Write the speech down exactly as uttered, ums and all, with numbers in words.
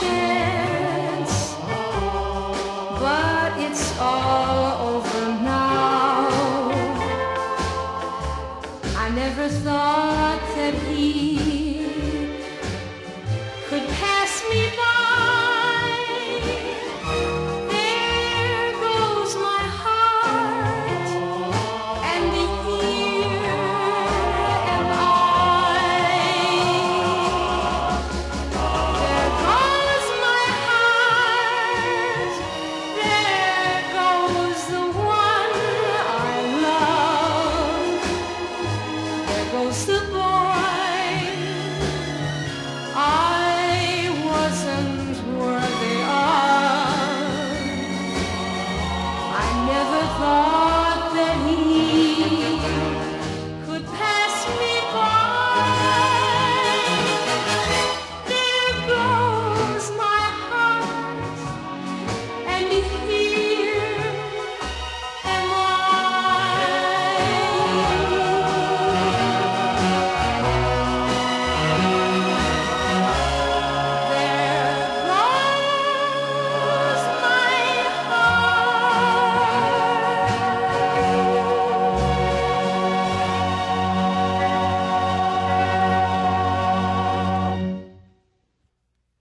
share.